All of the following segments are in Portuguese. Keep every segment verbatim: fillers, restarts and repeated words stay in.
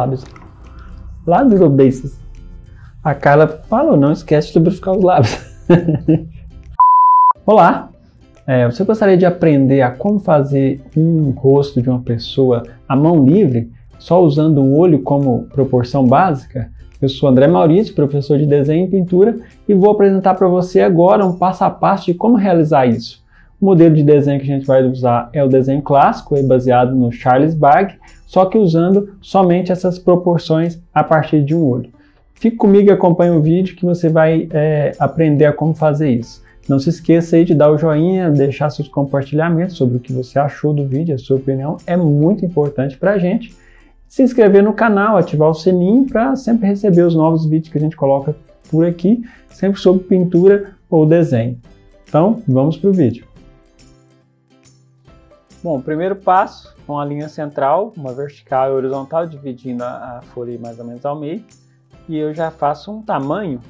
lábios. Lábios ou beiços? A Carla falou, não esquece de lubrificar os lábios. Olá! É, você gostaria de aprender a como fazer um rosto de uma pessoa à mão livre, só usando o olho como proporção básica? Eu sou André Maurício, professor de desenho e pintura, e vou apresentar para você agora um passo a passo de como realizar isso. O modelo de desenho que a gente vai usar é o desenho clássico, é baseado no Charles Bagg, só que usando somente essas proporções a partir de um olho. Fique comigo e acompanhe o vídeo que você vai é, aprender a como fazer isso. Não se esqueça aí de dar o joinha, deixar seus compartilhamentos sobre o que você achou do vídeo, a sua opinião é muito importante para a gente. Se inscrever no canal, ativar o sininho para sempre receber os novos vídeos que a gente coloca por aqui, sempre sobre pintura ou desenho. Então, vamos para o vídeo. Bom, primeiro passo, com a linha central, uma vertical e horizontal, dividindo a, a folha mais ou menos ao meio. E eu já faço um tamanho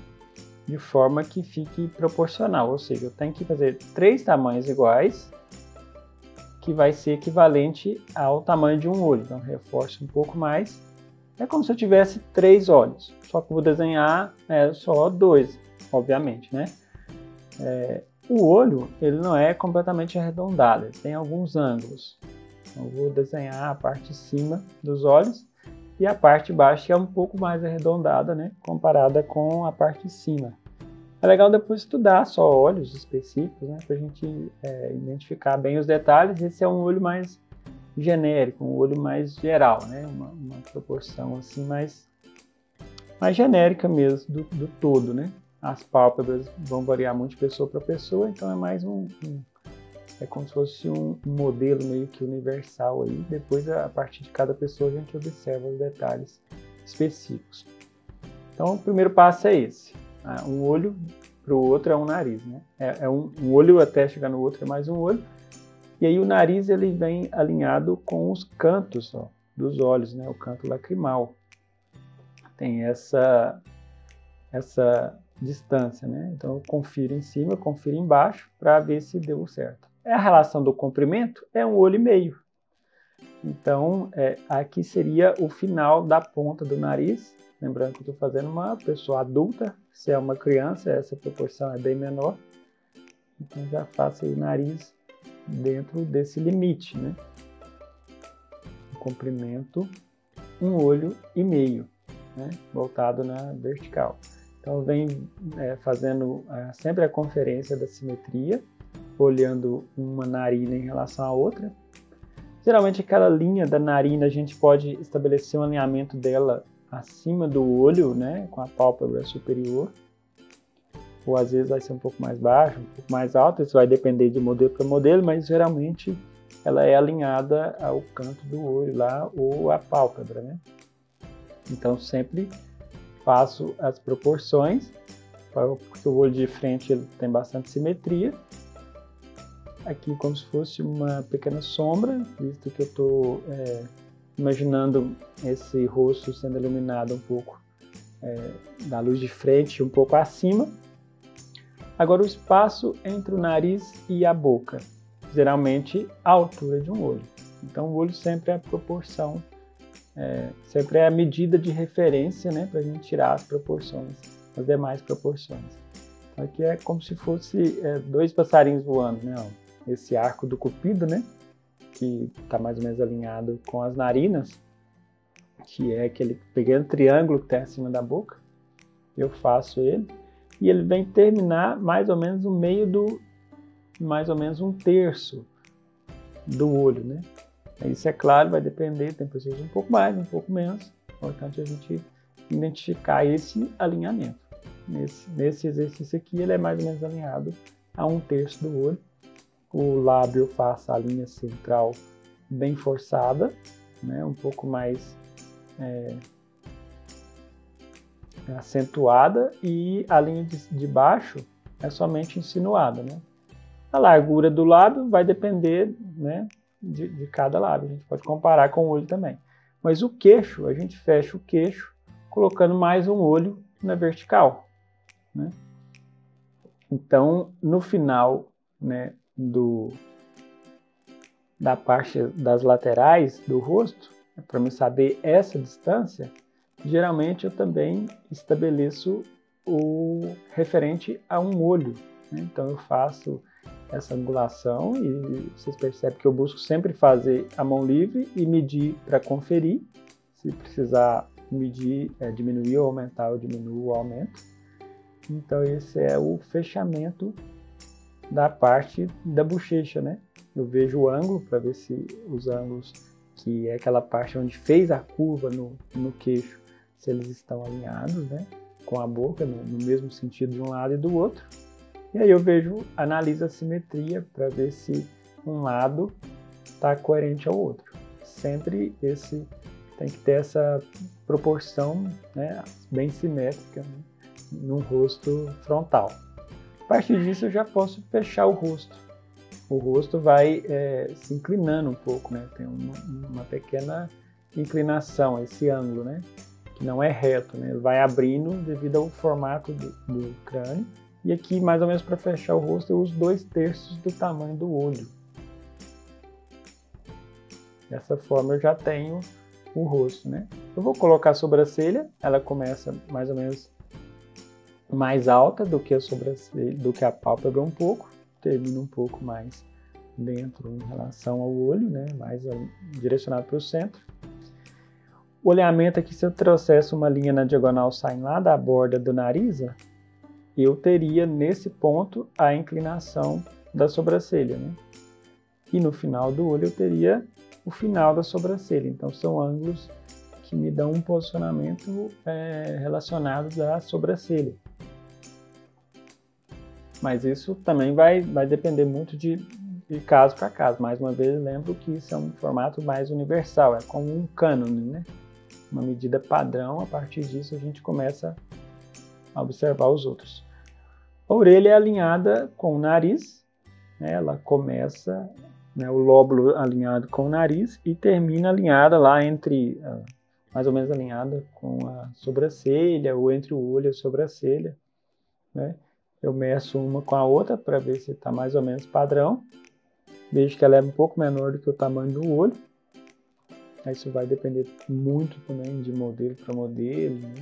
de forma que fique proporcional, ou seja, eu tenho que fazer três tamanhos iguais, que vai ser equivalente ao tamanho de um olho. Então, reforço um pouco mais. É como se eu tivesse três olhos, só que eu vou desenhar é, só dois, obviamente, né? É... O olho, ele não é completamente arredondado, ele tem alguns ângulos. Então, eu vou desenhar a parte de cima dos olhos e a parte de baixo, que é um pouco mais arredondada, né, comparada com a parte de cima. É legal depois estudar só olhos específicos, né, para a gente é, identificar bem os detalhes. Esse é um olho mais genérico, um olho mais geral, né, uma, uma proporção assim mais, mais genérica mesmo do, do todo, né. As pálpebras vão variar muito de pessoa para pessoa, então é mais um, um... É como se fosse um modelo meio que universal aí. Depois, a partir de cada pessoa, a gente observa os detalhes específicos. Então, o primeiro passo é esse. Um olho para o outro é um nariz, né? É, é um, um olho até chegar no outro é mais um olho. E aí o nariz, ele vem alinhado com os cantos, ó, dos olhos, né? O canto lacrimal. Tem essa... essa distância, né? Então eu confiro em cima, eu confiro embaixo para ver se deu certo. A relação do comprimento é um olho e meio. Então é, aqui seria o final da ponta do nariz. Lembrando que eu estou fazendo uma pessoa adulta, se é uma criança, essa proporção é bem menor. Então já faço aí o nariz dentro desse limite, né? O comprimento, um olho e meio, né? Voltado na vertical. Então, vem é, fazendo é, sempre a conferência da simetria, olhando uma narina em relação à outra. Geralmente, aquela linha da narina, a gente pode estabelecer um alinhamento dela acima do olho, né, com a pálpebra superior. Ou, às vezes, vai ser um pouco mais baixo, um pouco mais alto. Isso vai depender de modelo para modelo, mas, geralmente, ela é alinhada ao canto do olho lá, ou à pálpebra, né? Então, sempre faço as proporções, porque o olho de frente ele tem bastante simetria. Aqui como se fosse uma pequena sombra, visto que eu estou é, imaginando esse rosto sendo iluminado um pouco é, da luz de frente, um pouco acima. Agora o espaço entre o nariz e a boca, geralmente a altura de um olho. Então o olho sempre é a proporção. É, sempre é a medida de referência, né, para a gente tirar as proporções, as demais proporções. Então, aqui é como se fosse é, dois passarinhos voando, né? Esse arco do cupido, né, que está mais ou menos alinhado com as narinas, que é aquele pequeno triângulo que está acima da boca. Eu faço ele e ele vem terminar mais ou menos no meio do, mais ou menos um terço do olho, né? Isso é claro, vai depender, tem pessoas um pouco mais, um pouco menos. Importante a gente identificar esse alinhamento. Nesse, nesse exercício aqui, ele é mais ou menos alinhado a um terço do olho. O lábio faça a linha central bem forçada, né? Um pouco mais é, acentuada, e a linha de, de baixo é somente insinuada, né? A largura do lábio vai depender, né, De, de cada lábio, a gente pode comparar com o olho também. Mas o queixo, a gente fecha o queixo colocando mais um olho na vertical, né? Então, no final, né, do, da parte das laterais do rosto, Para me saber essa distância, geralmente eu também estabeleço o referente a um olho, né? Então eu faço essa angulação e vocês percebem que eu busco sempre fazer a mão livre e medir para conferir. Se precisar medir, é, diminuir ou aumentar, eu diminuo ou aumento. Então esse é o fechamento da parte da bochecha, né? Eu vejo o ângulo para ver se os ângulos, que é aquela parte onde fez a curva no, no queixo, se eles estão alinhados, né? Com a boca no, no mesmo sentido de um lado e do outro. E aí eu vejo, analiso a simetria para ver se um lado está coerente ao outro. Sempre esse, tem que ter essa proporção, né, bem simétrica, né, num rosto frontal. A partir disso eu já posso fechar o rosto. O rosto vai é, se inclinando um pouco, né? Tem uma, uma pequena inclinação, esse ângulo, né? Que não é reto, né? Ele vai abrindo devido ao formato do, do crânio. E aqui, mais ou menos para fechar o rosto, eu uso dois terços do tamanho do olho. Dessa forma eu já tenho o rosto, né? Eu vou colocar a sobrancelha, ela começa mais ou menos mais alta do que a sobrancelha, do que a pálpebra um pouco, termina um pouco mais dentro em relação ao olho, né? Mais direcionado para o centro. O olhamento aqui, se eu trouxesse uma linha na diagonal saindo lá da borda do nariz, eu teria nesse ponto a inclinação da sobrancelha, né? E no final do olho eu teria o final da sobrancelha. Então são ângulos que me dão um posicionamento é, relacionado à sobrancelha. Mas isso também vai, vai depender muito de, de caso para caso. Mais uma vez, lembro que isso é um formato mais universal, é como um cânone, né? Uma medida padrão, a partir disso a gente começa a observar os outros. A orelha é alinhada com o nariz, né? Ela começa, né, o lóbulo alinhado com o nariz e termina alinhada lá entre, mais ou menos alinhada com a sobrancelha, ou entre o olho e a sobrancelha, né? Eu meço uma com a outra para ver se está mais ou menos padrão. Vejo que ela é um pouco menor do que o tamanho do olho. Isso vai depender muito também de modelo para modelo, né?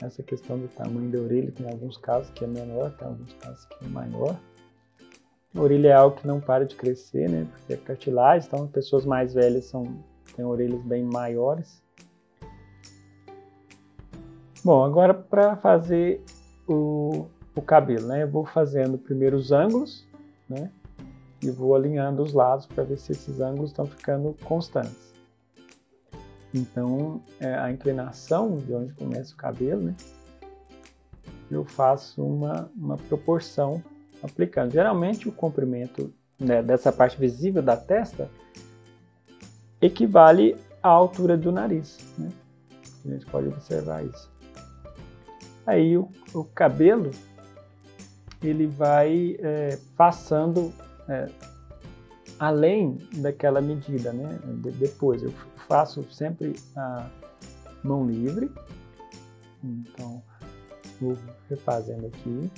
Essa questão do tamanho da orelha, tem alguns casos que é menor, tem alguns casos que é maior. A orelha é algo que não para de crescer, né? Porque é cartilagem, então pessoas mais velhas são, têm orelhas bem maiores. Bom, agora para fazer o... o cabelo, né? Eu vou fazendo primeiro os ângulos, né? E vou alinhando os lados para ver se esses ângulos estão ficando constantes. Então, é a inclinação de onde começa o cabelo, né? Eu faço uma, uma proporção aplicando. Geralmente, o comprimento, né, dessa parte visível da testa equivale à altura do nariz, né? A gente pode observar isso. Aí, o, o cabelo ele vai é, passando é, além daquela medida, né? De, depois eu faço sempre a mão livre, então vou refazendo aqui.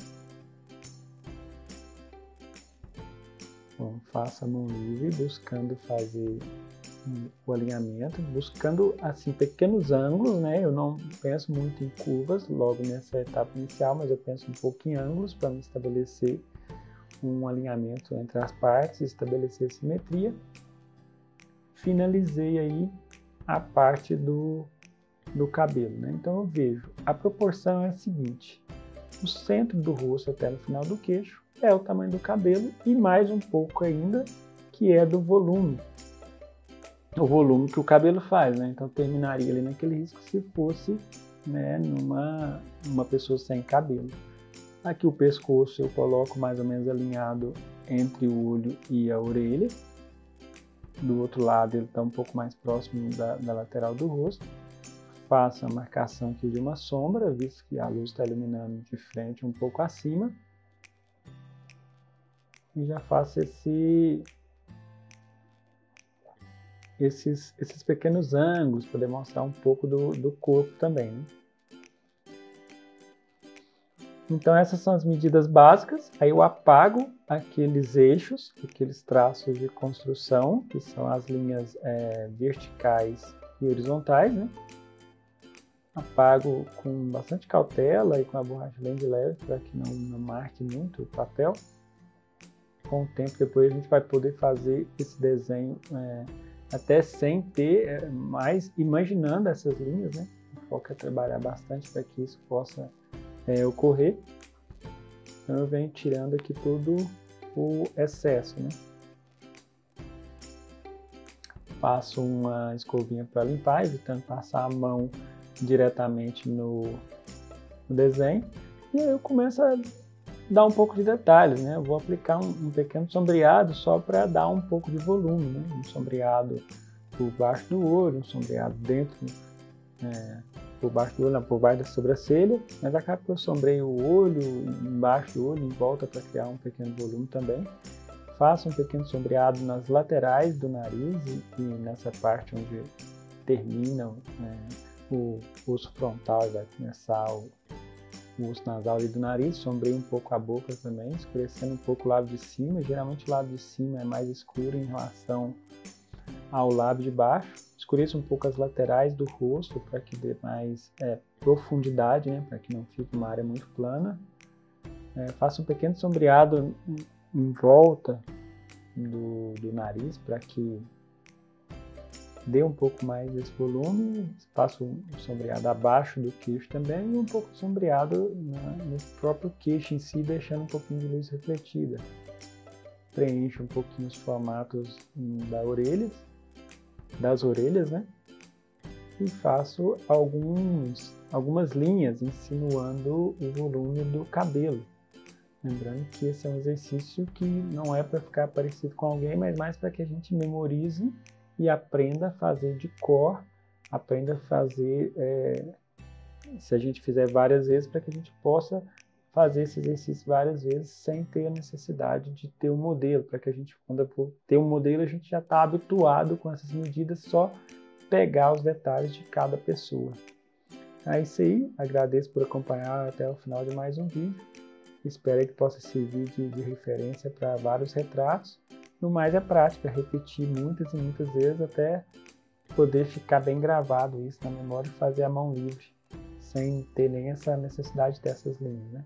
Bom, faço a mão livre, buscando fazer o alinhamento, buscando assim pequenos ângulos, né? Eu não penso muito em curvas logo nessa etapa inicial, mas eu penso um pouco em ângulos para me estabelecer um alinhamento entre as partes, estabelecer simetria. Finalizei aí a parte do, do cabelo, né? Então eu vejo, a proporção é a seguinte: o centro do rosto até no final do queixo é o tamanho do cabelo e mais um pouco ainda, que é do volume. O volume que o cabelo faz, né? Então terminaria ali naquele risco se fosse, né, numa uma pessoa sem cabelo. Aqui o pescoço eu coloco mais ou menos alinhado entre o olho e a orelha. Do outro lado ele está um pouco mais próximo da, da lateral do rosto. Faço a marcação aqui de uma sombra, visto que a luz está iluminando de frente um pouco acima. E já faço esse... Esses, esses pequenos ângulos para demonstrar um pouco do, do corpo também, né? Então essas são as medidas básicas. Aí eu apago aqueles eixos, aqueles traços de construção, que são as linhas é, verticais e horizontais, né? Apago com bastante cautela e com a borracha bem de leve para que não, não marque muito o papel. Com o tempo depois a gente vai poder fazer esse desenho é, até sem ter é, mais, imaginando essas linhas, né? O foco é trabalhar bastante para que isso possa é, ocorrer. Então eu venho tirando aqui todo o excesso, né? Passo uma escovinha para limpar, evitando passar a mão diretamente no, no desenho, e aí eu começo a dar um pouco de detalhes, né? Eu vou aplicar um, um pequeno sombreado só para dar um pouco de volume, né? Um sombreado por baixo do olho, um sombreado dentro, é, por baixo do olho, não, por baixo da sobrancelha, mas acaba que eu sombreio o olho, embaixo do olho, em volta, para criar um pequeno volume também. Faço um pequeno sombreado nas laterais do nariz e, e nessa parte onde termina, né, o osso frontal, vai começar o, o osso nasal ali do nariz. Sombreio um pouco a boca também, escurecendo um pouco o lábio de cima. Geralmente o lábio de cima é mais escuro em relação ao lábio de baixo. Escureço um pouco as laterais do rosto para que dê mais é, profundidade, né, para que não fique uma área muito plana. É, faço um pequeno sombreado em volta do, do nariz para que dê um pouco mais desse volume. Faço um sombreado abaixo do queixo também e um pouco sombreado na, no próprio queixo em si, deixando um pouquinho de luz refletida. Preencho um pouquinho os formatos da orelha, das orelhas, né? E faço alguns, algumas linhas insinuando o volume do cabelo. Lembrando que esse é um exercício que não é para ficar parecido com alguém, mas mais para que a gente memorize e aprenda a fazer de cor, aprenda a fazer, é, se a gente fizer várias vezes, para que a gente possa fazer esse exercício várias vezes sem ter a necessidade de ter um modelo, para que a gente, quando for ter um modelo, a gente já está habituado com essas medidas, só pegar os detalhes de cada pessoa. É isso aí, agradeço por acompanhar até o final de mais um vídeo. Espero que possa servir de, de referência para vários retratos. No mais é prática, repetir muitas e muitas vezes até poder ficar bem gravado isso na memória e fazer a mão livre, sem ter nem essa necessidade dessas linhas, né?